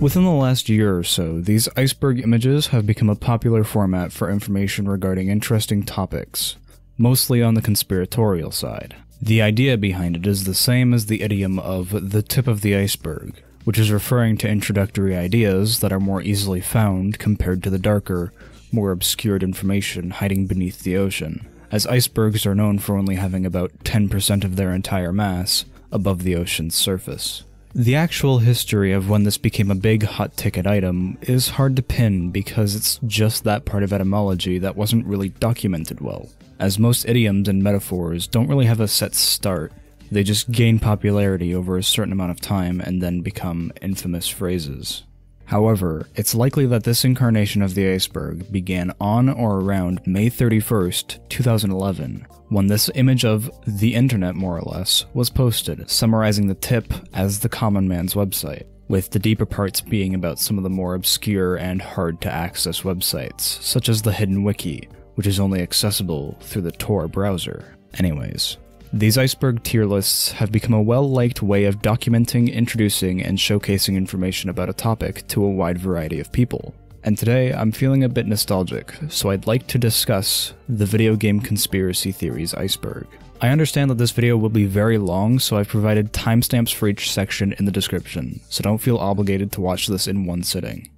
Within the last year or so, these iceberg images have become a popular format for information regarding interesting topics, mostly on the conspiratorial side. The idea behind it is the same as the idiom of the tip of the iceberg, which is referring to introductory ideas that are more easily found compared to the darker, more obscured information hiding beneath the ocean, as icebergs are known for only having about 10% of their entire mass above the ocean's surface. The actual history of when this became a big hot-ticket item is hard to pin because it's just that part of etymology that wasn't really documented well, as most idioms and metaphors don't really have a set start. They just gain popularity over a certain amount of time and then become infamous phrases. However, it's likely that this incarnation of the iceberg began on or around May 31st, 2011, when this image of the internet, more or less, was posted, summarizing the tip as the common man's website, with the deeper parts being about some of the more obscure and hard-to-access websites, such as the Hidden Wiki, which is only accessible through the Tor browser. Anyways. These iceberg tier lists have become a well-liked way of documenting, introducing, and showcasing information about a topic to a wide variety of people. And today, I'm feeling a bit nostalgic, so I'd like to discuss the video game conspiracy theories iceberg. I understand that this video will be very long, so I've provided timestamps for each section in the description, so don't feel obligated to watch this in one sitting.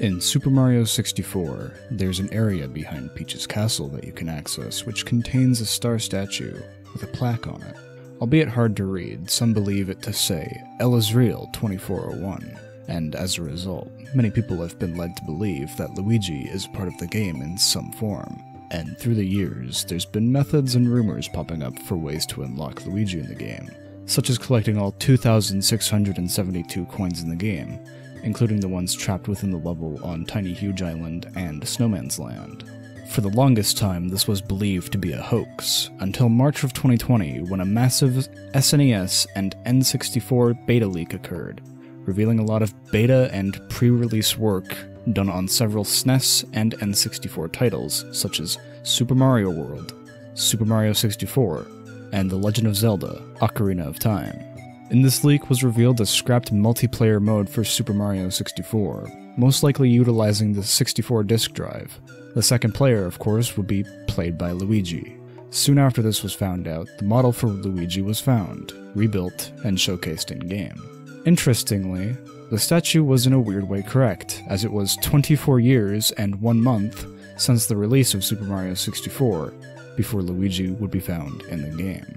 In Super Mario 64, there's an area behind Peach's castle that you can access which contains a star statue with a plaque on it. Albeit hard to read, some believe it to say, "El is real 2401", and as a result, many people have been led to believe that Luigi is part of the game in some form. And through the years, there's been methods and rumors popping up for ways to unlock Luigi in the game, such as collecting all 2,672 coins in the game, including the ones trapped within the level on Tiny Huge Island and Snowman's Land. For the longest time, this was believed to be a hoax, until March of 2020 when a massive SNES and N64 beta leak occurred, revealing a lot of beta and pre-release work done on several SNES and N64 titles, such as Super Mario World, Super Mario 64, and The Legend of Zelda: Ocarina of Time. In this leak was revealed a scrapped multiplayer mode for Super Mario 64, most likely utilizing the 64 disk drive. The second player, of course, would be played by Luigi. Soon after this was found out, the model for Luigi was found, rebuilt, and showcased in-game. Interestingly, the statue was in a weird way correct, as it was 24 years and 1 month since the release of Super Mario 64 before Luigi would be found in the game.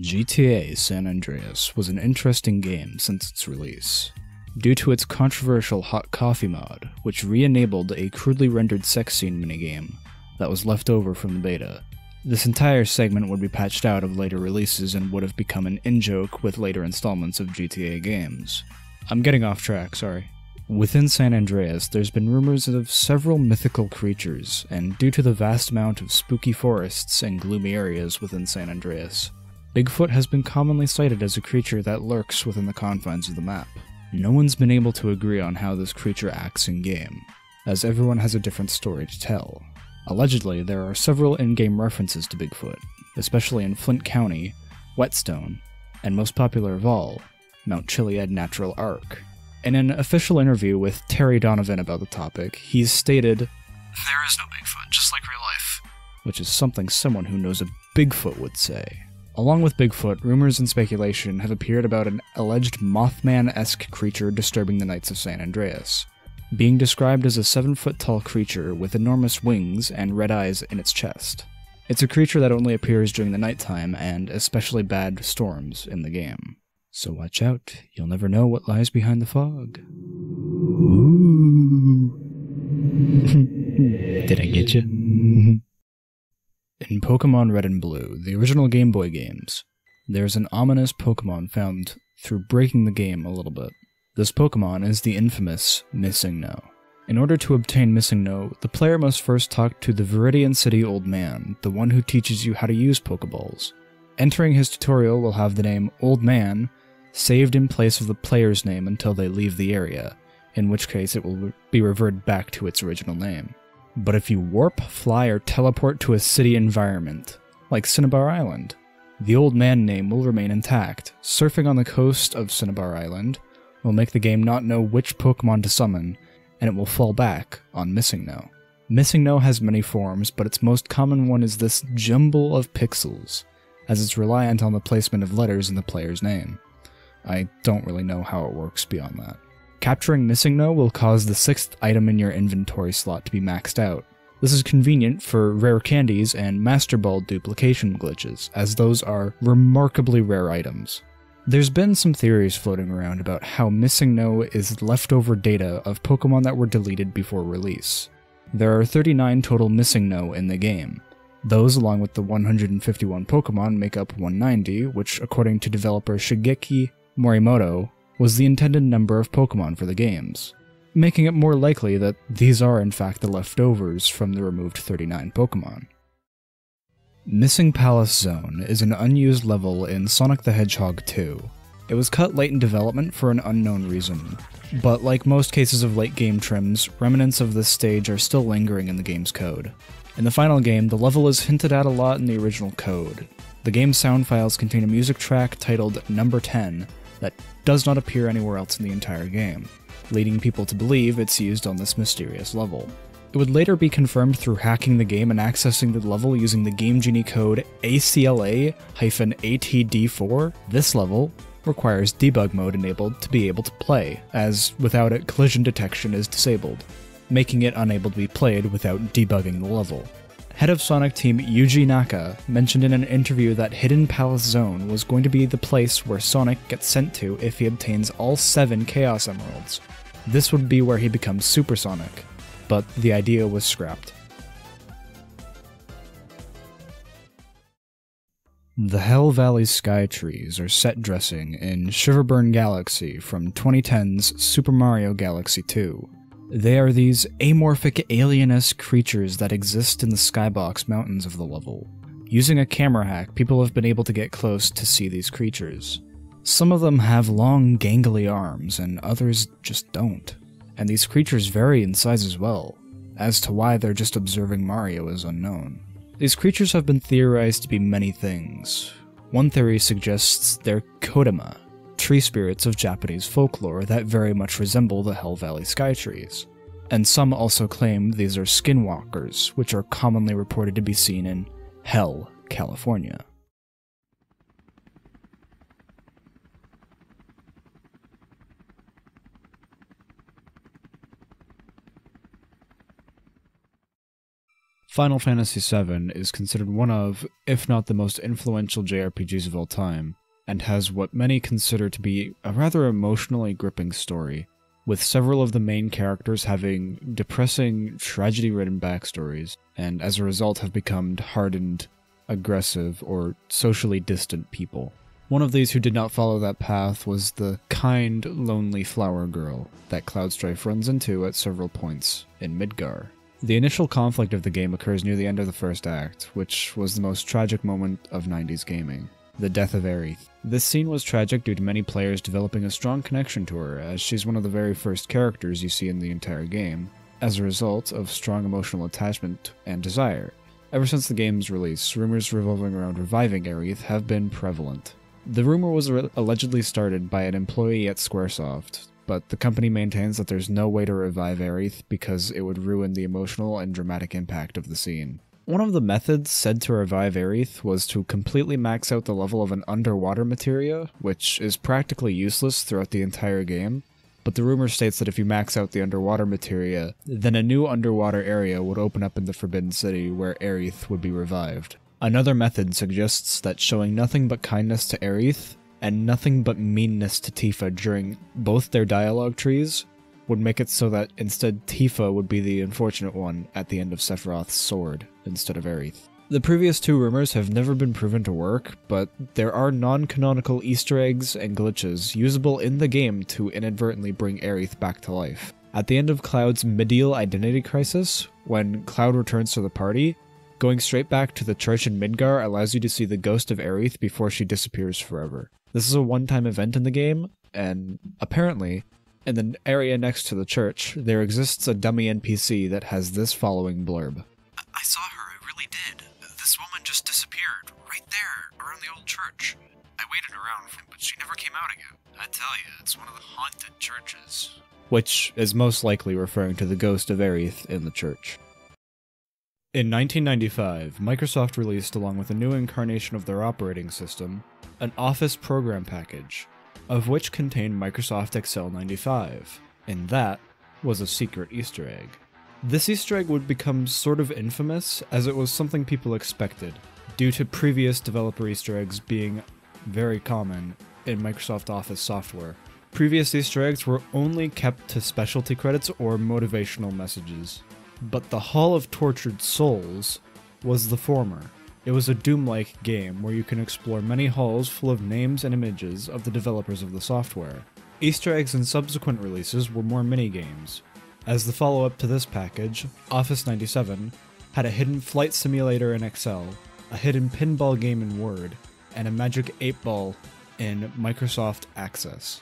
GTA San Andreas was an interesting game since its release, due to its controversial hot coffee mod, which re-enabled a crudely rendered sex scene minigame that was left over from the beta. This entire segment would be patched out of later releases and would have become an in-joke with later installments of GTA games. I'm getting off track, sorry. Within San Andreas, there's been rumors of several mythical creatures, and due to the vast amount of spooky forests and gloomy areas within San Andreas, Bigfoot has been commonly cited as a creature that lurks within the confines of the map. No one's been able to agree on how this creature acts in-game, as everyone has a different story to tell. Allegedly, there are several in-game references to Bigfoot, especially in Flint County, Whetstone, and most popular of all, Mount Chiliad Natural Arc. In an official interview with Terry Donovan about the topic, he's stated, "There is no Bigfoot, just like real life," which is something someone who knows a Bigfoot would say. Along with Bigfoot, rumors and speculation have appeared about an alleged Mothman-esque creature disturbing the Knights of San Andreas, being described as a 7-foot-tall creature with enormous wings and red eyes in its chest. It's a creature that only appears during the nighttime and especially bad storms in the game. So watch out, you'll never know what lies behind the fog. Ooh. Did I get you? In Pokemon Red and Blue, the original Game Boy games, there's an ominous Pokemon found through breaking the game a little bit. This Pokemon is the infamous Missingno. In order to obtain Missingno, the player must first talk to the Viridian City Old Man, the one who teaches you how to use Pokeballs. Entering his tutorial will have the name Old Man, saved in place of the player's name until they leave the area, in which case it will be reverted back to its original name. But if you warp, fly, or teleport to a city environment, like Cinnabar Island, the old man name will remain intact. Surfing on the coast of Cinnabar Island will make the game not know which Pokemon to summon, and it will fall back on Missing No. Missing No has many forms, but its most common one is this jumble of pixels, as it's reliant on the placement of letters in the player's name. I don't really know how it works beyond that. Capturing Missing No will cause the 6th item in your inventory slot to be maxed out. This is convenient for rare candies and Master Ball duplication glitches, as those are remarkably rare items. There's been some theories floating around about how Missing No is leftover data of Pokemon that were deleted before release. There are 39 total Missing No in the game. Those, along with the 151 Pokemon, make up 190, which, according to developer Shigeki Morimoto, was the intended number of Pokemon for the games, making it more likely that these are in fact the leftovers from the removed 39 Pokemon. Missing Palace Zone is an unused level in Sonic the Hedgehog 2. It was cut late in development for an unknown reason, but like most cases of late game trims, remnants of this stage are still lingering in the game's code. In the final game, the level is hinted at a lot in the original code. The game's sound files contain a music track titled Number 10 that does not appear anywhere else in the entire game, leading people to believe it's used on this mysterious level. It would later be confirmed through hacking the game and accessing the level using the Game Genie code ACLA-ATD4. This level requires debug mode enabled to be able to play, as without it collision detection is disabled, making it unable to be played without debugging the level. Head of Sonic Team Yuji Naka mentioned in an interview that Hidden Palace Zone was going to be the place where Sonic gets sent to if he obtains all 7 Chaos Emeralds. This would be where he becomes Super Sonic, but the idea was scrapped. The Hell Valley Sky Trees are set dressing in Shiverburn Galaxy from 2010's Super Mario Galaxy 2. They are these amorphic alien-esque creatures that exist in the Skybox Mountains of the level. Using a camera hack, people have been able to get close to see these creatures. Some of them have long, gangly arms, and others just don't. And these creatures vary in size as well. As to why they're just observing Mario is unknown. These creatures have been theorized to be many things. One theory suggests they're Kodama, tree spirits of Japanese folklore that very much resemble the Hell Valley Sky Trees, and some also claim these are skinwalkers, which are commonly reported to be seen in Hell, California. Final Fantasy VII is considered one of, if not the most influential JRPGs of all time, and has what many consider to be a rather emotionally gripping story, with several of the main characters having depressing, tragedy-ridden backstories, and as a result have become hardened, aggressive, or socially distant people. One of these who did not follow that path was the kind, lonely flower girl that Cloudstrife runs into at several points in Midgar. The initial conflict of the game occurs near the end of the first act, which was the most tragic moment of 90s gaming. The death of Aerith. This scene was tragic due to many players developing a strong connection to her, as she's one of the very first characters you see in the entire game, as a result of strong emotional attachment and desire. Ever since the game's release, rumors revolving around reviving Aerith have been prevalent. The rumor was allegedly started by an employee at Squaresoft, but the company maintains that there's no way to revive Aerith because it would ruin the emotional and dramatic impact of the scene. One of the methods said to revive Aerith was to completely max out the level of an underwater materia, which is practically useless throughout the entire game, but the rumor states that if you max out the underwater materia, then a new underwater area would open up in the Forbidden City where Aerith would be revived. Another method suggests that showing nothing but kindness to Aerith, and nothing but meanness to Tifa during both their dialogue trees, would make it so that instead Tifa would be the unfortunate one at the end of Sephiroth's sword, instead of Aerith. The previous two rumors have never been proven to work, but there are non-canonical Easter eggs and glitches usable in the game to inadvertently bring Aerith back to life. At the end of Cloud's Middeal Identity Crisis, when Cloud returns to the party, going straight back to the church in Midgar allows you to see the ghost of Aerith before she disappears forever. This is a one-time event in the game, and apparently, in the area next to the church, there exists a dummy NPC that has this following blurb. I saw her, I really did. This woman just disappeared, right there, around the old church. I waited around, but she never came out again. I tell you, it's one of the haunted churches. Which is most likely referring to the ghost of Aerith in the church. In 1995, Microsoft released, along with a new incarnation of their operating system, an Office program package, of which contained Microsoft Excel 95, and that was a secret Easter egg. This Easter egg would become sort of infamous, as it was something people expected, due to previous developer Easter eggs being very common in Microsoft Office software. Previous Easter eggs were only kept to specialty credits or motivational messages, but the Hall of Tortured Souls was the former. It was a Doom-like game where you can explore many halls full of names and images of the developers of the software. Easter eggs in subsequent releases were more mini-games, as the follow-up to this package, Office 97, had a hidden flight simulator in Excel, a hidden pinball game in Word, and a magic 8-ball in Microsoft Access.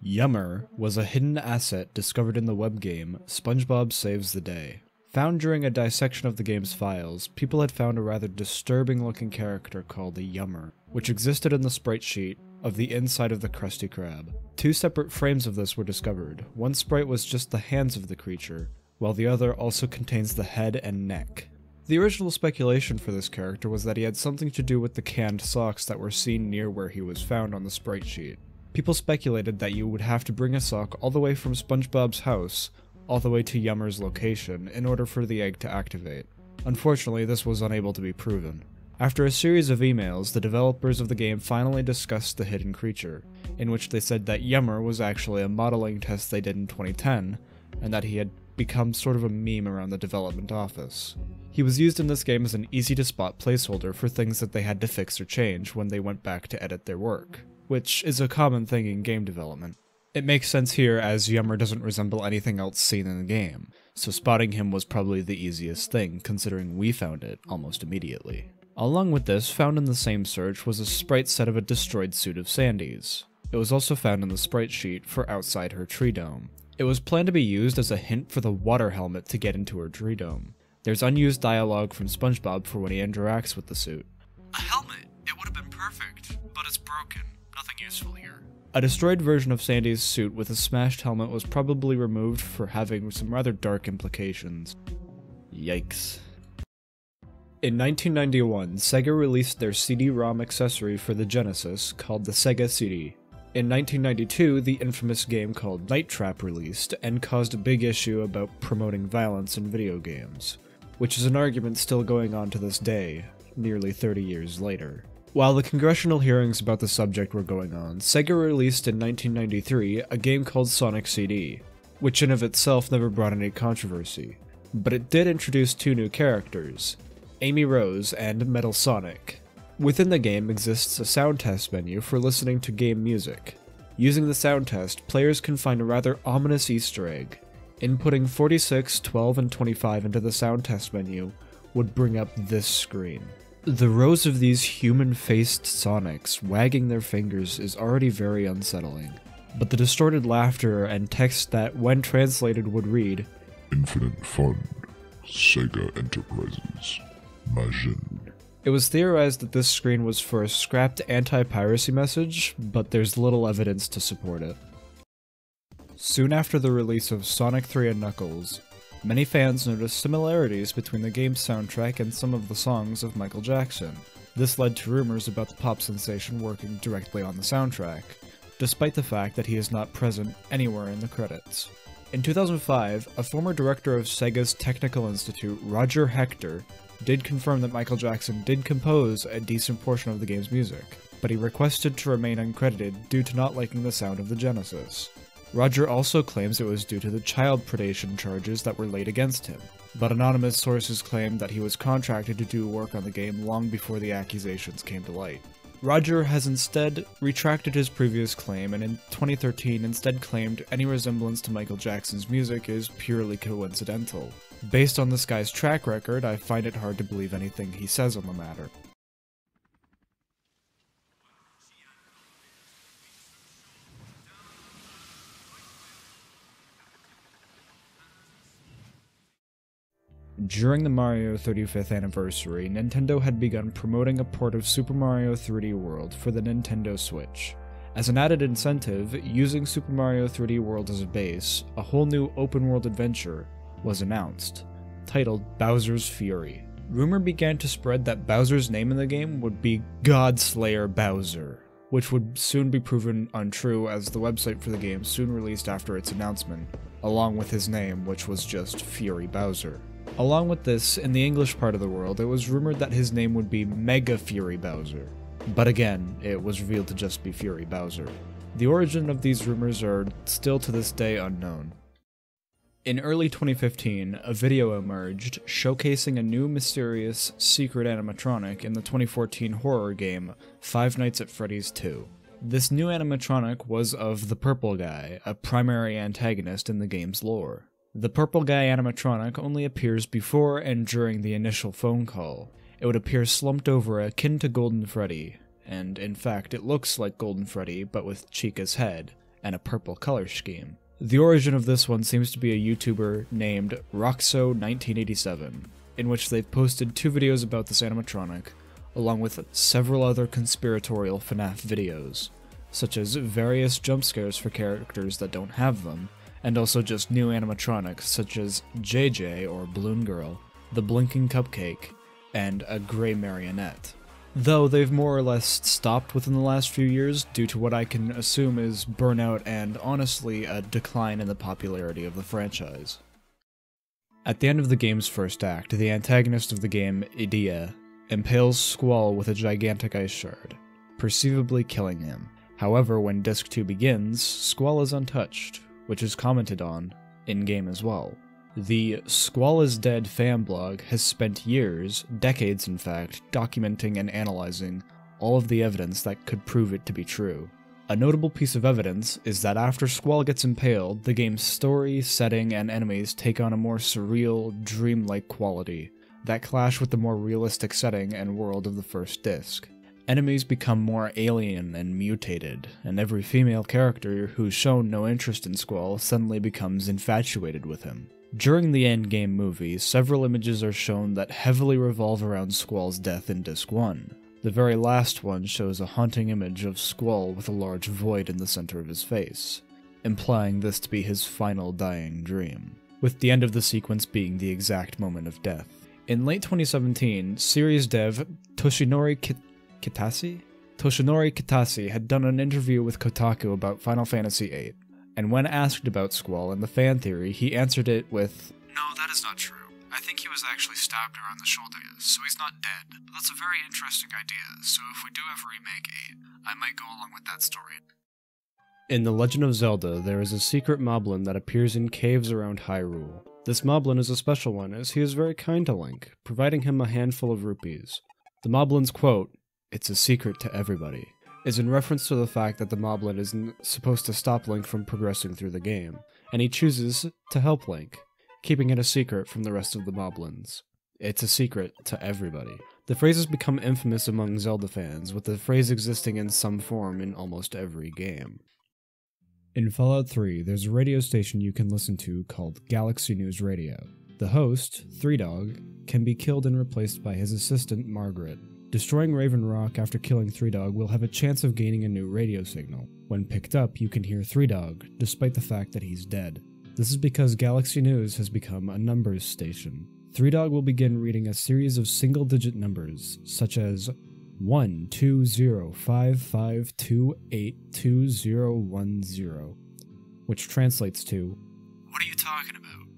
Yummer was a hidden asset discovered in the web game SpongeBob Saves the Day. Found during a dissection of the game's files, people had found a rather disturbing-looking character called the Yummer, which existed in the sprite sheet of the inside of the Krusty Krab. Two separate frames of this were discovered. One sprite was just the hands of the creature, while the other also contains the head and neck. The original speculation for this character was that he had something to do with the canned socks that were seen near where he was found on the sprite sheet. People speculated that you would have to bring a sock all the way from SpongeBob's house all the way to Yummer's location in order for the egg to activate. Unfortunately, this was unable to be proven. After a series of emails, the developers of the game finally discussed the hidden creature, in which they said that Yummer was actually a modeling test they did in 2010, and that he had become sort of a meme around the development office. He was used in this game as an easy-to-spot placeholder for things that they had to fix or change when they went back to edit their work, which is a common thing in game development. It makes sense here as Yummer doesn't resemble anything else seen in the game, so spotting him was probably the easiest thing considering we found it almost immediately. Along with this, found in the same search was a sprite set of a destroyed suit of Sandy's. It was also found in the sprite sheet for outside her tree dome. It was planned to be used as a hint for the water helmet to get into her tree dome. There's unused dialogue from SpongeBob for when he interacts with the suit. A helmet? It would have been perfect, but it's broken. Nothing useful here. A destroyed version of Sandy's suit with a smashed helmet was probably removed for having some rather dark implications. Yikes. In 1991, Sega released their CD-ROM accessory for the Genesis called the Sega CD. In 1992, the infamous game called Night Trap released and caused a big issue about promoting violence in video games, which is an argument still going on to this day, nearly 30 years later. While the congressional hearings about the subject were going on, Sega released in 1993 a game called Sonic CD, which in of itself never brought any controversy, but it did introduce two new characters, Amy Rose and Metal Sonic. Within the game exists a sound test menu for listening to game music. Using the sound test, players can find a rather ominous Easter egg. Inputting 46, 12, and 25 into the sound test menu would bring up this screen. The rows of these human-faced Sonics wagging their fingers is already very unsettling, but the distorted laughter and text that, when translated, would read, Infinite Fun, Sega Enterprises, Majin. It was theorized that this screen was for a scrapped anti-piracy message, but there's little evidence to support it. Soon after the release of Sonic 3 and Knuckles, many fans noticed similarities between the game's soundtrack and some of the songs of Michael Jackson. This led to rumors about the pop sensation working directly on the soundtrack, despite the fact that he is not present anywhere in the credits. In 2005, a former director of Sega's Technical Institute, Roger Hector, did confirm that Michael Jackson did compose a decent portion of the game's music, but he requested to remain uncredited due to not liking the sound of the Genesis. Roger also claims it was due to the child predation charges that were laid against him, but anonymous sources claim that he was contracted to do work on the game long before the accusations came to light. Roger has instead retracted his previous claim and in 2013 instead claimed any resemblance to Michael Jackson's music is purely coincidental. Based on this guy's track record, I find it hard to believe anything he says on the matter. during the Mario 35th anniversary, Nintendo had begun promoting a port of Super Mario 3D World for the Nintendo Switch. As an added incentive, using Super Mario 3D World as a base, a whole new open-world adventure was announced, titled Bowser's Fury. Rumor began to spread that Bowser's name in the game would be Godslayer Bowser, which would soon be proven untrue as the website for the game soon released after its announcement, along with his name, which was just Fury Bowser. Along with this, in the English part of the world, it was rumored that his name would be Mega Fury Bowser. But again, it was revealed to just be Fury Bowser. The origin of these rumors are still to this day unknown. In early 2015, a video emerged showcasing a new mysterious secret animatronic in the 2014 horror game Five Nights at Freddy's 2. This new animatronic was of the Purple Guy, a primary antagonist in the game's lore. The Purple Guy animatronic only appears before and during the initial phone call. It would appear slumped over akin to Golden Freddy, and in fact it looks like Golden Freddy but with Chica's head and a purple color scheme. The origin of this one seems to be a YouTuber named Roxo1987, in which they've posted two videos about this animatronic, along with several other conspiratorial FNAF videos, such as various jump scares for characters that don't have them, and also just new animatronics such as JJ or Balloon Girl, the Blinking Cupcake, and a gray marionette. Though they've more or less stopped within the last few years due to what I can assume is burnout and, honestly, a decline in the popularity of the franchise. At the end of the game's first act, the antagonist of the game, Edea, impales Squall with a gigantic ice shard, perceivably killing him. However, when Disc 2 begins, Squall is untouched, which is commented on in-game as well. The Squall is Dead fan blog has spent years, decades in fact, documenting and analyzing all of the evidence that could prove it to be true. A notable piece of evidence is that after Squall gets impaled, the game's story, setting, and enemies take on a more surreal, dreamlike quality that clash with the more realistic setting and world of the first disc. Enemies become more alien and mutated, and every female character who's shown no interest in Squall suddenly becomes infatuated with him. During the endgame movie, several images are shown that heavily revolve around Squall's death in Disc 1. The very last one shows a haunting image of Squall with a large void in the center of his face, implying this to be his final dying dream, with the end of the sequence being the exact moment of death. In late 2017, series dev Toshinori Kitase had done an interview with Kotaku about Final Fantasy VIII. And when asked about Squall and the fan theory, he answered it with, "No, that is not true. I think he was actually stabbed around the shoulder, so he's not dead. But that's a very interesting idea, so if we do ever remake 8, I might go along with that story." In The Legend of Zelda, there is a secret Moblin that appears in caves around Hyrule. This Moblin is a special one, as he is very kind to Link, providing him a handful of rupees. The Moblin's quote, "It's a secret to everybody," is in reference to the fact that the Moblin isn't supposed to stop Link from progressing through the game, and he chooses to help Link, keeping it a secret from the rest of the Moblins. It's a secret to everybody. The phrase has become infamous among Zelda fans, with the phrase existing in some form in almost every game. In Fallout 3, there's a radio station you can listen to called Galaxy News Radio. The host, Three Dog, can be killed and replaced by his assistant, Margaret. Destroying Raven Rock after killing Three Dog will have a chance of gaining a new radio signal. When picked up, you can hear Three Dog, despite the fact that he's dead. This is because Galaxy News has become a numbers station. Three Dog will begin reading a series of single-digit numbers, such as 12055282010, which translates to, "What are you talking about?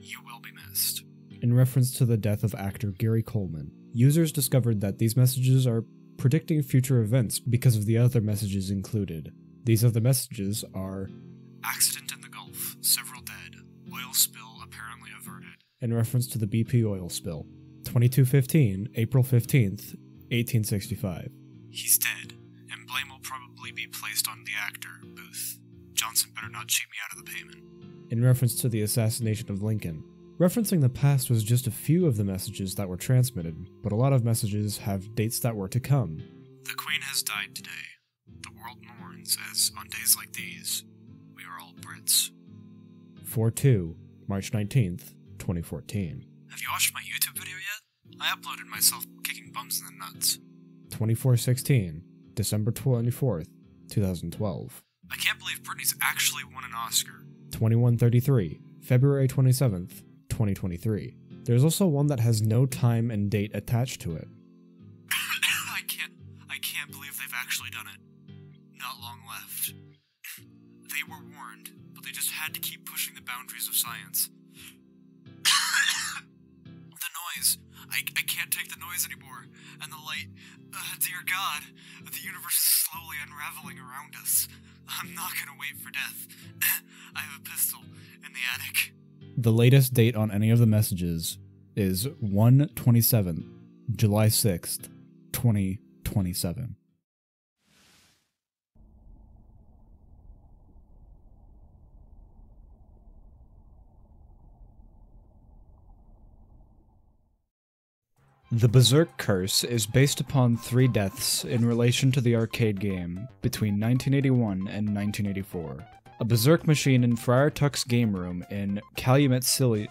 You will be missed," in reference to the death of actor Gary Coleman. Users discovered that these messages are predicting future events because of the other messages included. These other messages are, "Accident in the Gulf, several dead, oil spill apparently averted," in reference to the BP oil spill, 2215, April 15th, 1865. "He's dead, and blame will probably be placed on the actor, Booth. Johnson better not cheat me out of the payment," in reference to the assassination of Lincoln. Referencing the past was just a few of the messages that were transmitted, but a lot of messages have dates that were to come. "The Queen has died today. The world mourns, as on days like these, we are all Brits." 4-2, March 19th, 2014. Have you watched my YouTube video yet? I uploaded myself kicking bums in the nuts. 24/16, December 24th, 2012. I can't believe Britney's actually won an Oscar. 21:33, February 27th, 2023. There's also one that has no time and date attached to it. I can't believe they've actually done it. Not long left. They were warned, but they just had to keep pushing the boundaries of science. The noise. I can't take the noise anymore. And the light. Dear God, the universe is slowly unraveling around us. I'm not gonna wait for death. I have a pistol in the attic. The latest date on any of the messages is 1/27, July 6th, 2027. The Berserk Curse is based upon three deaths in relation to the arcade game between 1981 and 1984. A Berserk machine in Friar Tuck's game room in Calumet City,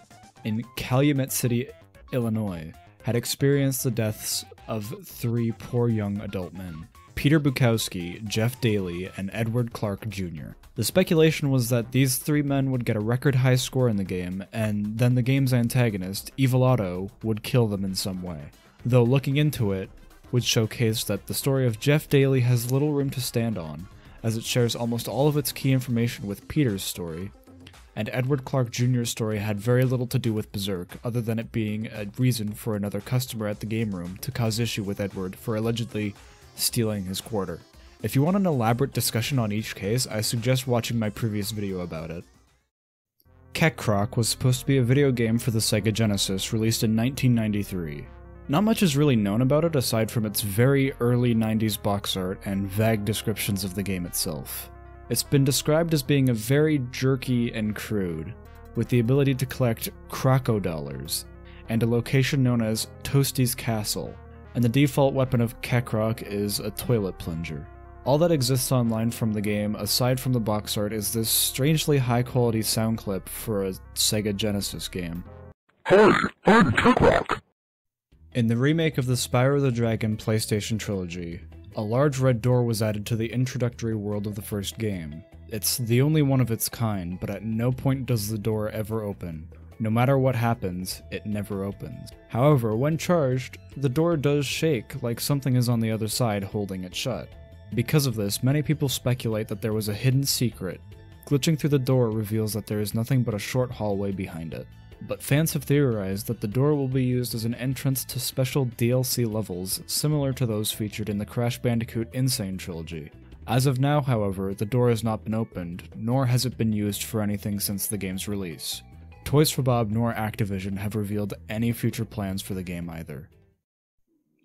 Illinois, had experienced the deaths of three poor young adult men: Peter Bukowski, Jeff Daly, and Edward Clark Jr. The speculation was that these three men would get a record high score in the game, and then the game's antagonist, Evil Otto, would kill them in some way. Though looking into it would showcase that the story of Jeff Daly has little room to stand on, as it shares almost all of its key information with Peter's story, and Edward Clark Jr.'s story had very little to do with Berserk, other than it being a reason for another customer at the game room to cause issue with Edward for allegedly stealing his quarter. If you want an elaborate discussion on each case, I suggest watching my previous video about it. Kekkroc was supposed to be a video game for the Sega Genesis released in 1993. Not much is really known about it aside from its very early 90s box art and vague descriptions of the game itself. It's been described as being a very jerky and crude, with the ability to collect crocodollars, and a location known as Toasty's Castle, and the default weapon of Kekkroc is a toilet plunger. All that exists online from the game, aside from the box art, is this strangely high-quality sound clip for a Sega Genesis game. Hey, I'm Kekkroc! In the remake of the Spyro the Dragon PlayStation trilogy, a large red door was added to the introductory world of the first game. It's the only one of its kind, but at no point does the door ever open. No matter what happens, it never opens. However, when charged, the door does shake like something is on the other side holding it shut. Because of this, many people speculate that there was a hidden secret. Glitching through the door reveals that there is nothing but a short hallway behind it. But fans have theorized that the door will be used as an entrance to special DLC levels similar to those featured in the Crash Bandicoot Insane trilogy. As of now, however, the door has not been opened, nor has it been used for anything since the game's release. Toys for Bob nor Activision have revealed any future plans for the game either.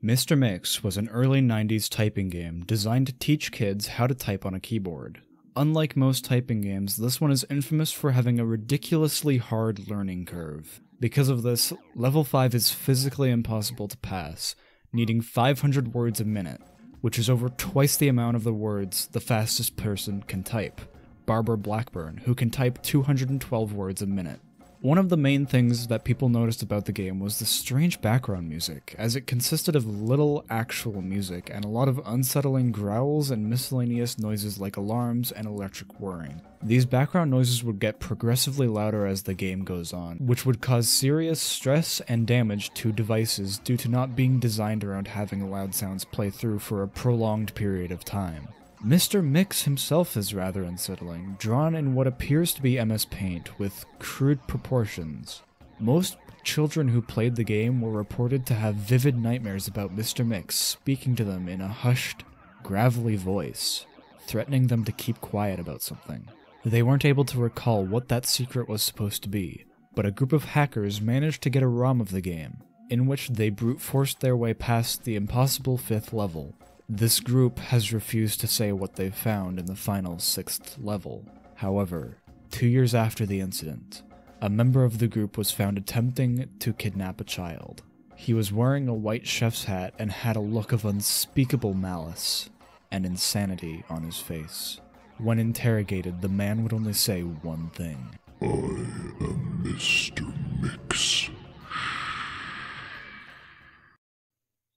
Mr. Mix was an early 90s typing game designed to teach kids how to type on a keyboard. Unlike most typing games, this one is infamous for having a ridiculously hard learning curve. Because of this, level 5 is physically impossible to pass, needing 500 words a minute, which is over twice the amount of the words the fastest person can type, Barbara Blackburn, who can type 212 words a minute. One of the main things that people noticed about the game was the strange background music, as it consisted of little actual music and a lot of unsettling growls and miscellaneous noises like alarms and electric whirring. These background noises would get progressively louder as the game goes on, which would cause serious stress and damage to devices due to not being designed around having loud sounds play through for a prolonged period of time. Mr. Mix himself is rather unsettling, drawn in what appears to be MS Paint with crude proportions. Most children who played the game were reported to have vivid nightmares about Mr. Mix speaking to them in a hushed, gravelly voice, threatening them to keep quiet about something. They weren't able to recall what that secret was supposed to be, but a group of hackers managed to get a ROM of the game, in which they brute-forced their way past the impossible fifth level. This group has refused to say what they've found in the final sixth level. However, 2 years after the incident, a member of the group was found attempting to kidnap a child. He was wearing a white chef's hat and had a look of unspeakable malice and insanity on his face. When interrogated, the man would only say one thing. I am Mr. Mix.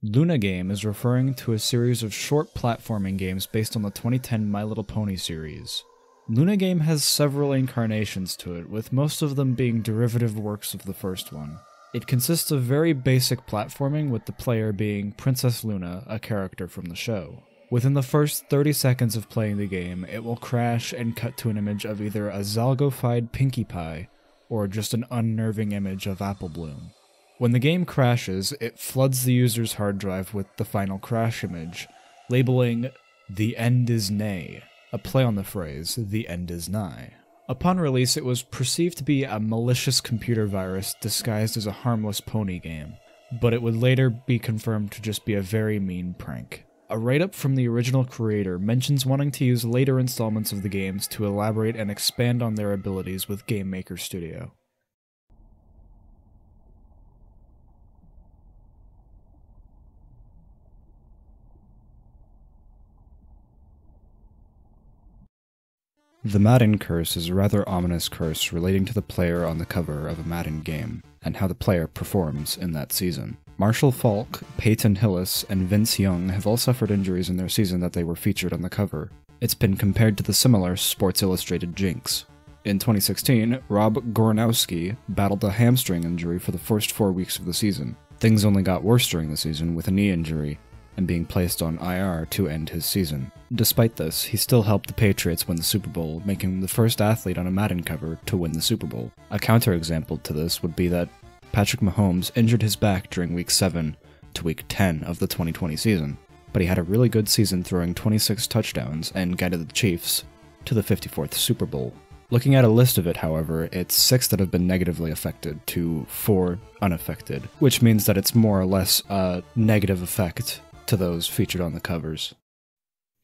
Luna Game is referring to a series of short platforming games based on the 2010 My Little Pony series. Luna Game has several incarnations to it, with most of them being derivative works of the first one. It consists of very basic platforming, with the player being Princess Luna, a character from the show. Within the first 30 seconds of playing the game, it will crash and cut to an image of either a zalgified Pinkie Pie, or just an unnerving image of Apple Bloom. When the game crashes, it floods the user's hard drive with the final crash image, labeling "The End Is Nay," a play on the phrase, "The End Is Nigh." Upon release, it was perceived to be a malicious computer virus disguised as a harmless pony game, but it would later be confirmed to just be a very mean prank. A write-up from the original creator mentions wanting to use later installments of the games to elaborate and expand on their abilities with Game Maker Studio. The Madden Curse is a rather ominous curse relating to the player on the cover of a Madden game, and how the player performs in that season. Marshall Falk, Peyton Hillis, and Vince Young have all suffered injuries in their season that they were featured on the cover. It's been compared to the similar Sports Illustrated jinx. In 2016, Rob Gornowski battled a hamstring injury for the first 4 weeks of the season. Things only got worse during the season, with a knee injury and being placed on IR to end his season. Despite this, he still helped the Patriots win the Super Bowl, making him the first athlete on a Madden cover to win the Super Bowl. A counterexample to this would be that Patrick Mahomes injured his back during Week 7 to Week 10 of the 2020 season, but he had a really good season throwing 26 touchdowns and guided the Chiefs to the 54th Super Bowl. Looking at a list of it, however, it's 6 that have been negatively affected to 4 unaffected, which means that it's more or less a negative effect to those featured on the covers.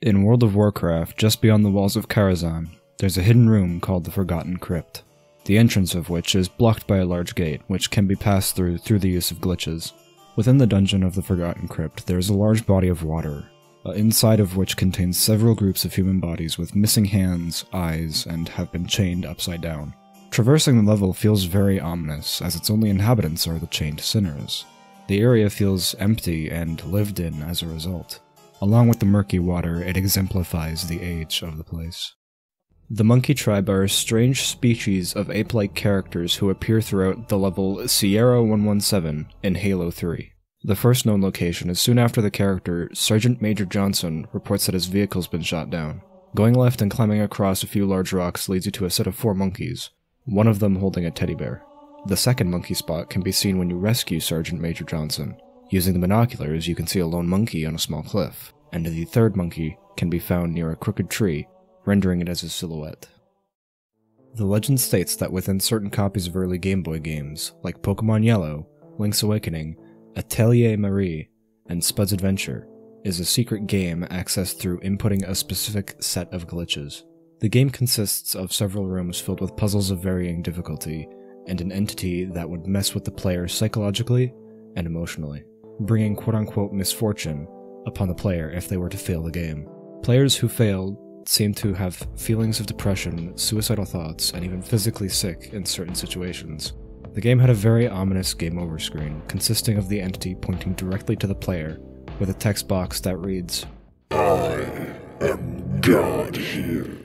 In World of Warcraft, just beyond the walls of Karazhan, there's a hidden room called the Forgotten Crypt, the entrance of which is blocked by a large gate, which can be passed through the use of glitches. Within the dungeon of the Forgotten Crypt, there is a large body of water, inside of which contains several groups of human bodies with missing hands, eyes, and have been chained upside down. Traversing the level feels very ominous, as its only inhabitants are the chained sinners. The area feels empty and lived in as a result. Along with the murky water, it exemplifies the age of the place. The Monkey Tribe are a strange species of ape-like characters who appear throughout the level Sierra 117 in Halo 3. The first known location is soon after the character Sergeant Major Johnson reports that his vehicle's been shot down. Going left and climbing across a few large rocks leads you to a set of 4 monkeys, one of them holding a teddy bear. The second monkey spot can be seen when you rescue Sergeant Major Johnson. Using the binoculars, you can see a lone monkey on a small cliff, and the third monkey can be found near a crooked tree, rendering it as a silhouette. The legend states that within certain copies of early Game Boy games, like Pokemon Yellow, Link's Awakening, Atelier Marie, and Spud's Adventure, is a secret game accessed through inputting a specific set of glitches. The game consists of several rooms filled with puzzles of varying difficulty, and an entity that would mess with the player psychologically and emotionally, bringing quote-unquote misfortune upon the player if they were to fail the game. Players who failed seem to have feelings of depression, suicidal thoughts, and even physically sick in certain situations. The game had a very ominous game over screen, consisting of the entity pointing directly to the player, with a text box that reads, "I am God here."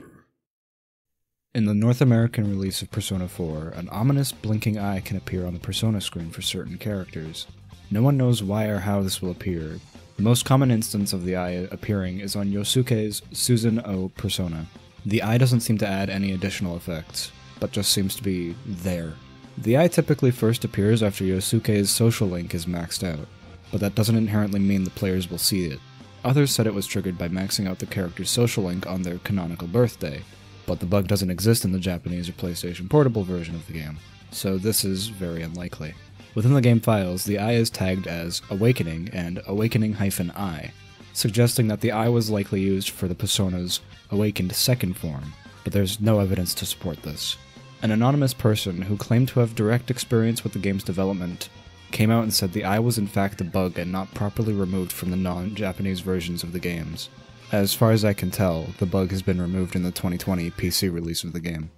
In the North American release of Persona 4, an ominous blinking eye can appear on the Persona screen for certain characters. No one knows why or how this will appear. The most common instance of the eye appearing is on Yosuke's Susan O Persona. The eye doesn't seem to add any additional effects, but just seems to be there. The eye typically first appears after Yosuke's social link is maxed out, but that doesn't inherently mean the players will see it. Others said it was triggered by maxing out the character's social link on their canonical birthday, but the bug doesn't exist in the Japanese or PlayStation Portable version of the game, so this is very unlikely. Within the game files, the eye is tagged as Awakening and Awakening-I, suggesting that the eye was likely used for the Persona's awakened second form, but there's no evidence to support this. An anonymous person who claimed to have direct experience with the game's development came out and said the eye was in fact a bug and not properly removed from the non-Japanese versions of the games. As far as I can tell, the bug has been removed in the 2020 PC release of the game.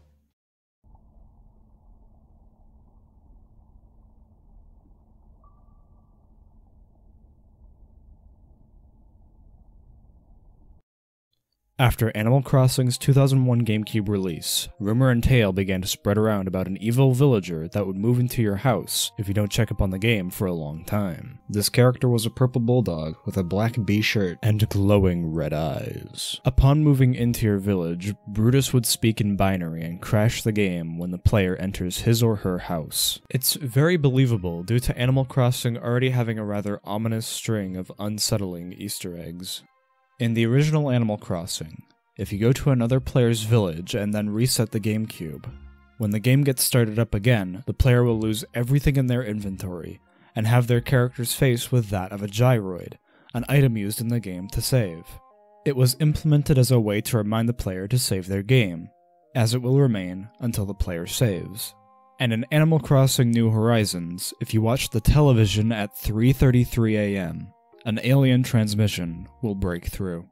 After Animal Crossing's 2001 GameCube release, rumor and tale began to spread around about an evil villager that would move into your house if you don't check up on the game for a long time. This character was a purple bulldog with a black bee shirt and glowing red eyes. Upon moving into your village, Brutus would speak in binary and crash the game when the player enters his or her house. It's very believable due to Animal Crossing already having a rather ominous string of unsettling Easter eggs. In the original Animal Crossing, if you go to another player's village and then reset the GameCube, when the game gets started up again, the player will lose everything in their inventory and have their character's face with that of a gyroid, an item used in the game to save. It was implemented as a way to remind the player to save their game, as it will remain until the player saves. And in Animal Crossing New Horizons, if you watch the television at 3:33 AM, an alien transmission will break through.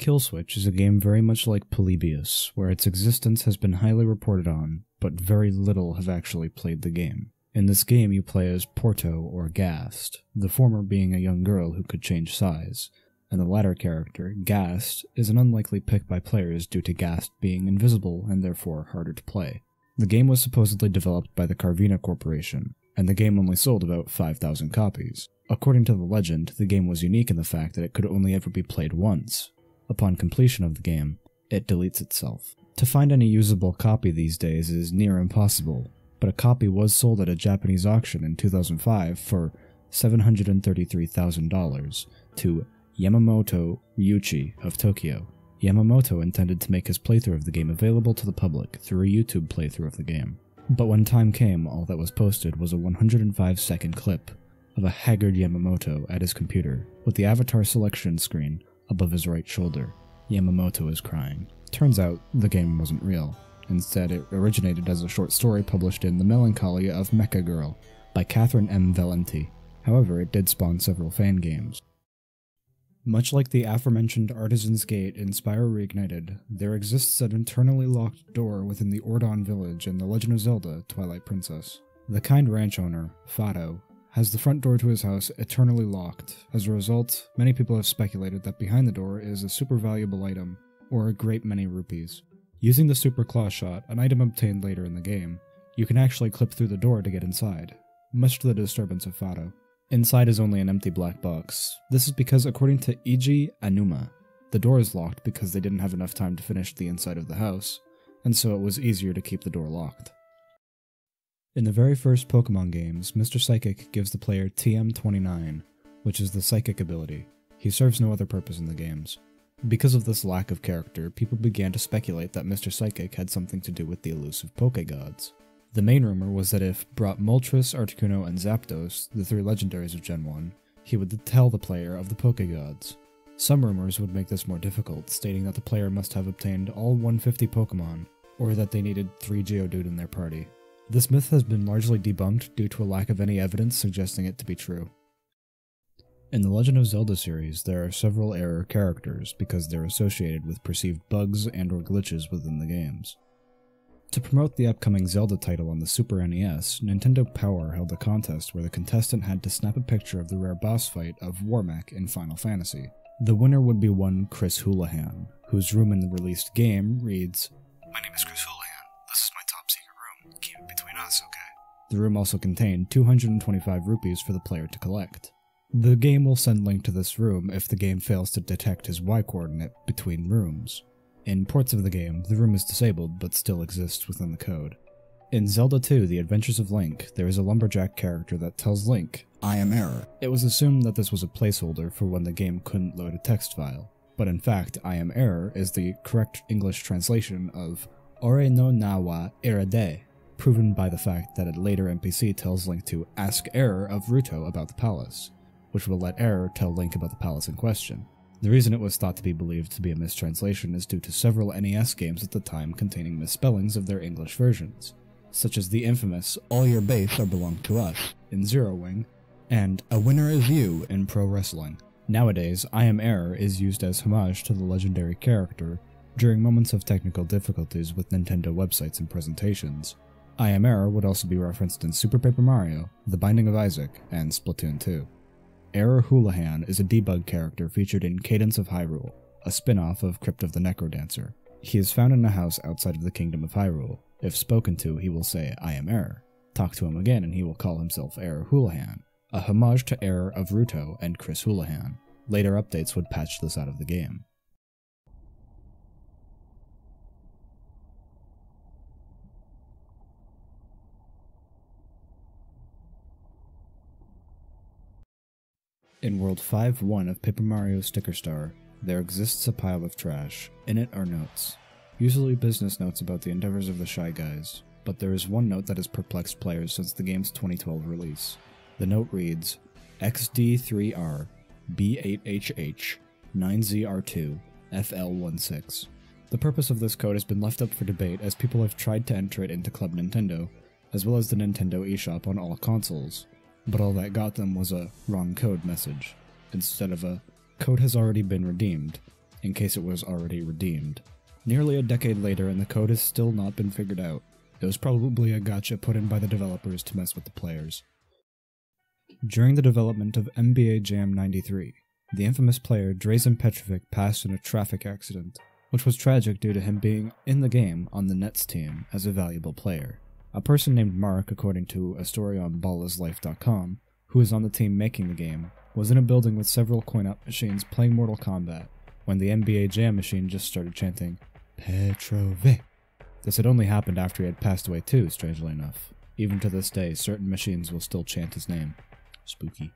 Killswitch is a game very much like Polybius, where its existence has been highly reported on, but very little have actually played the game. In this game you play as Porto or Gast, the former being a young girl who could change size, and the latter character, Gast, is an unlikely pick by players due to Gast being invisible and therefore harder to play. The game was supposedly developed by the Carvina Corporation, and the game only sold about 5,000 copies. According to the legend, the game was unique in the fact that it could only ever be played once. Upon completion of the game, it deletes itself. To find any usable copy these days is near impossible, but a copy was sold at a Japanese auction in 2005 for $733,000 to Yamamoto Ryuichi of Tokyo. Yamamoto intended to make his playthrough of the game available to the public through a YouTube playthrough of the game. But when time came, all that was posted was a 105-second clip of a haggard Yamamoto at his computer, with the avatar selection screen above his right shoulder. Yamamoto is crying. Turns out, the game wasn't real. Instead, it originated as a short story published in The Melancholia of Mecha Girl by Catherine M. Valenti. However, it did spawn several fan games. Much like the aforementioned Artisan's Gate in Spyro Reignited, there exists an internally locked door within the Ordon village in The Legend of Zelda: Twilight Princess. The kind ranch owner, Fado, has the front door to his house eternally locked. As a result, many people have speculated that behind the door is a super valuable item, or a great many rupees. Using the Super Claw Shot, an item obtained later in the game, you can actually clip through the door to get inside, much to the disturbance of Fado. Inside is only an empty black box. This is because, according to Eiji Anuma, the door is locked because they didn't have enough time to finish the inside of the house, and so it was easier to keep the door locked. In the very first Pokemon games, Mr. Psychic gives the player TM29, which is the psychic ability. He serves no other purpose in the games. Because of this lack of character, people began to speculate that Mr. Psychic had something to do with the elusive Pokégods. The main rumor was that if brought Moltres, Articuno, and Zapdos, the three legendaries of Gen 1, he would tell the player of the Pokégods. Some rumors would make this more difficult, stating that the player must have obtained all 150 Pokemon, or that they needed 3 Geodude in their party. This myth has been largely debunked due to a lack of any evidence suggesting it to be true. In the Legend of Zelda series, there are several error characters because they're associated with perceived bugs and/or glitches within the games. To promote the upcoming Zelda title on the Super NES, Nintendo Power held a contest where the contestant had to snap a picture of the rare boss fight of Warmech in Final Fantasy. The winner would be one Chris Houlihan, whose room in the released game reads, "My name is Chris Houlihan. This is my top secret room. Keep it between us, okay?" The room also contained 225 rupees for the player to collect. The game will send Link to this room if the game fails to detect his Y coordinate between rooms. In ports of the game, the room is disabled but still exists within the code. In Zelda 2: The Adventures of Link, there is a lumberjack character that tells Link, "I am Error." It was assumed that this was a placeholder for when the game couldn't load a text file, but in fact, "I am Error" is the correct English translation of "Ore no na wa era de," proven by the fact that a later NPC tells Link to ask Error of Ruto about the palace, which will let Error tell Link about the palace in question. The reason it was thought to be believed to be a mistranslation is due to several NES games at the time containing misspellings of their English versions, such as the infamous "All your base are belong to us" in Zero Wing, and "A winner is you" in pro wrestling. Nowadays, "I am Error" is used as homage to the legendary character during moments of technical difficulties with Nintendo websites and presentations. "I am Error" would also be referenced in Super Paper Mario, The Binding of Isaac, and Splatoon 2. Error Houlihan is a debug character featured in Cadence of Hyrule, a spin-off of Crypt of the Necrodancer. He is found in a house outside of the Kingdom of Hyrule. If spoken to, he will say, "I am Error." Talk to him again and he will call himself Error Houlihan, a homage to Error of Ruto and Chris Houlihan. Later updates would patch this out of the game. In World 5-1 of Paper Mario Sticker Star, there exists a pile of trash. In it are notes. Usually business notes about the endeavors of the Shy Guys, but there is one note that has perplexed players since the game's 2012 release. The note reads, XD3R, B8HH, 9ZR2, FL16. The purpose of this code has been left up for debate as people have tried to enter it into Club Nintendo, as well as the Nintendo eShop on all consoles. But all that got them was a wrong code message, instead of a code has already been redeemed, in case it was already redeemed. Nearly a decade later and the code has still not been figured out. It was probably a gotcha put in by the developers to mess with the players. During the development of NBA Jam 93, the infamous player Drazen Petrovic passed in a traffic accident, which was tragic due to him being in the game on the Nets team as a valuable player. A person named Mark, according to a story on ballaslife.com, who was on the team making the game, was in a building with several coin-op machines playing Mortal Kombat, when the NBA Jam machine just started chanting, Petrovic. This had only happened after he had passed away too, strangely enough. Even to this day, certain machines will still chant his name. Spooky.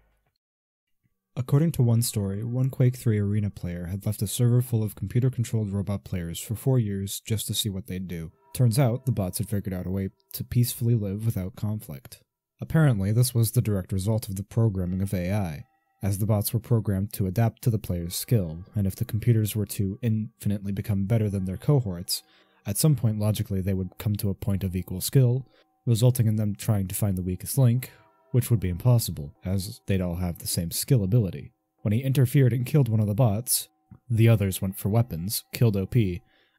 According to one story, one Quake 3 arena player had left a server full of computer-controlled robot players for 4 years just to see what they'd do. Turns out, the bots had figured out a way to peacefully live without conflict. Apparently, this was the direct result of the programming of AI, as the bots were programmed to adapt to the player's skill, and if the computers were to infinitely become better than their cohorts, at some point logically they would come to a point of equal skill, resulting in them trying to find the weakest link, which would be impossible, as they'd all have the same skill ability. When he interfered and killed one of the bots, the others went for weapons, killed OP,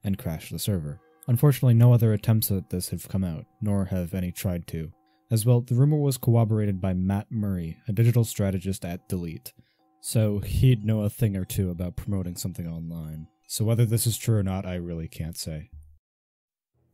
and crashed the server. Unfortunately, no other attempts at this have come out, nor have any tried to. As well, the rumor was corroborated by Matt Murray, a digital strategist at Delete, so he'd know a thing or two about promoting something online. So whether this is true or not, I really can't say.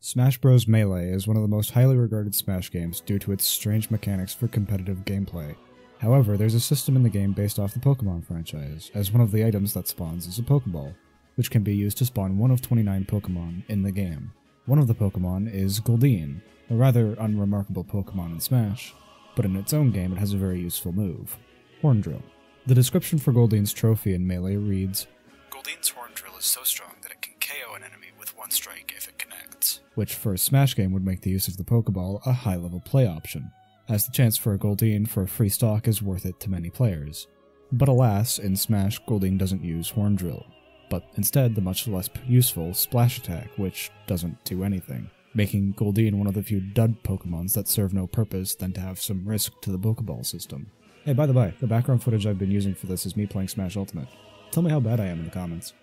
Smash Bros. Melee is one of the most highly regarded Smash games due to its strange mechanics for competitive gameplay. However, there's a system in the game based off the Pokemon franchise, as one of the items that spawns is a Pokeball, which can be used to spawn one of 29 Pokemon in the game. One of the Pokemon is Goldeen, a rather unremarkable Pokemon in Smash, but in its own game it has a very useful move, Horn Drill. The description for Goldeen's trophy in Melee reads, Goldeen's Horn Drill is so strong that it can KO an enemy with one strike if it connects, which for a Smash game would make the use of the Pokeball a high-level play option, as the chance for a Goldeen for a free stock is worth it to many players. But alas, in Smash, Goldeen doesn't use Horn Drill, but instead the much less useful Splash Attack, which doesn't do anything, making Goldeen one of the few dud Pokemons that serve no purpose than to have some risk to the Pokeball system. Hey, by the way, the background footage I've been using for this is me playing Smash Ultimate. Tell me how bad I am in the comments.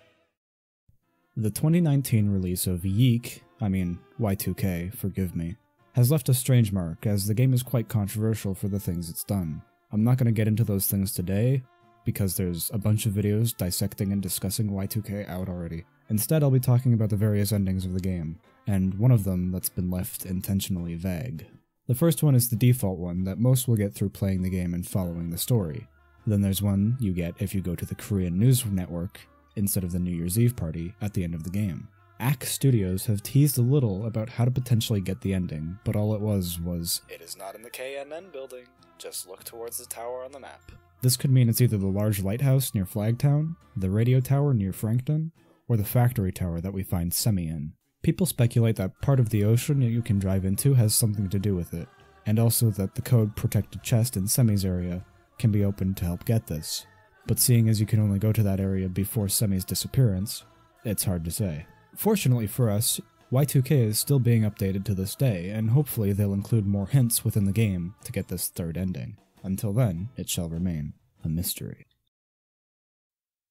The 2019 release of Yeek, I mean Y2K, forgive me, has left a strange mark, as the game is quite controversial for the things it's done. I'm not going to get into those things today, because there's a bunch of videos dissecting and discussing Y2K out already. Instead, I'll be talking about the various endings of the game, and one of them that's been left intentionally vague. The first one is the default one that most will get through playing the game and following the story. Then there's one you get if you go to the Korean News Network instead of the New Year's Eve party at the end of the game. Ack Studios have teased a little about how to potentially get the ending, but all it was, it is not in the KNN building, just look towards the tower on the map. This could mean it's either the large lighthouse near Flagtown, the radio tower near Frankton, or the factory tower that we find Semi in. People speculate that part of the ocean you can drive into has something to do with it, and also that the code-protected chest in Semi's area can be opened to help get this. But seeing as you can only go to that area before Semi's disappearance, it's hard to say. Fortunately for us, Y2K is still being updated to this day, and hopefully they'll include more hints within the game to get this third ending. Until then, it shall remain a mystery.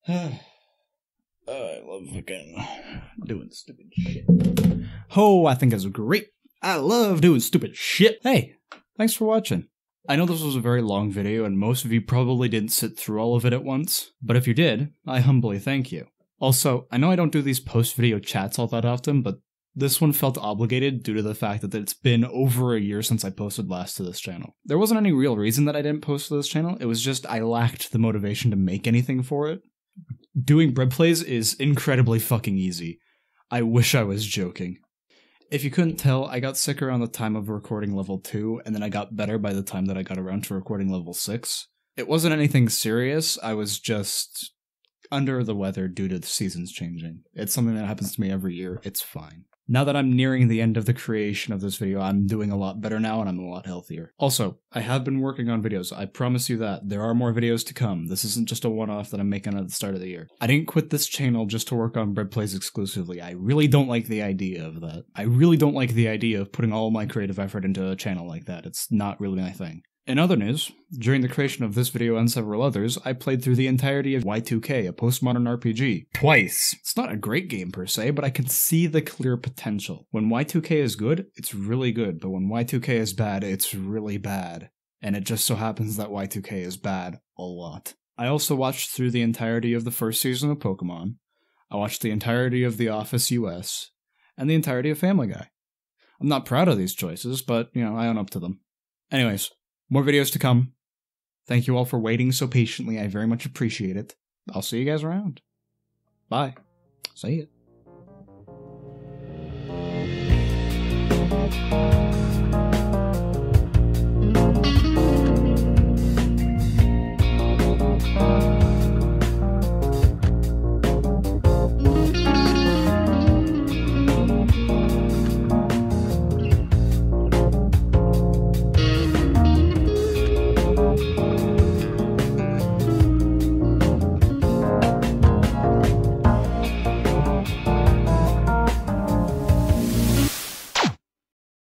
Oh, I love fucking doing stupid shit. Oh, I think that's great. I love doing stupid shit. Hey, thanks for watching. I know this was a very long video, and most of you probably didn't sit through all of it at once, but if you did, I humbly thank you. Also, I know I don't do these post-video chats all that often, but this one felt obligated due to the fact that it's been over a year since I posted last to this channel. There wasn't any real reason that I didn't post to this channel, it was just I lacked the motivation to make anything for it. Doing bread plays is incredibly fucking easy. I wish I was joking. If you couldn't tell, I got sick around the time of recording level 2, and then I got better by the time that I got around to recording level 6. It wasn't anything serious, I was just under the weather due to the seasons changing. It's something that happens to me every year, it's fine. Now that I'm nearing the end of the creation of this video, I'm doing a lot better now and I'm a lot healthier. Also, I have been working on videos, I promise you that. There are more videos to come, this isn't just a one-off that I'm making at the start of the year. I didn't quit this channel just to work on bread plays exclusively, I really don't like the idea of that. I really don't like the idea of putting all my creative effort into a channel like that, it's not really my thing. In other news, during the creation of this video and several others, I played through the entirety of Y2K, a postmodern RPG, twice. It's not a great game per se, but I can see the clear potential. When Y2K is good, it's really good, but when Y2K is bad, it's really bad. And it just so happens that Y2K is bad a lot. I also watched through the entirety of the first season of Pokemon, I watched the entirety of The Office US, and the entirety of Family Guy. I'm not proud of these choices, but, you know, I own up to them. Anyways. More videos to come. Thank you all for waiting so patiently, I very much appreciate it. I'll see you guys around. Bye. See ya.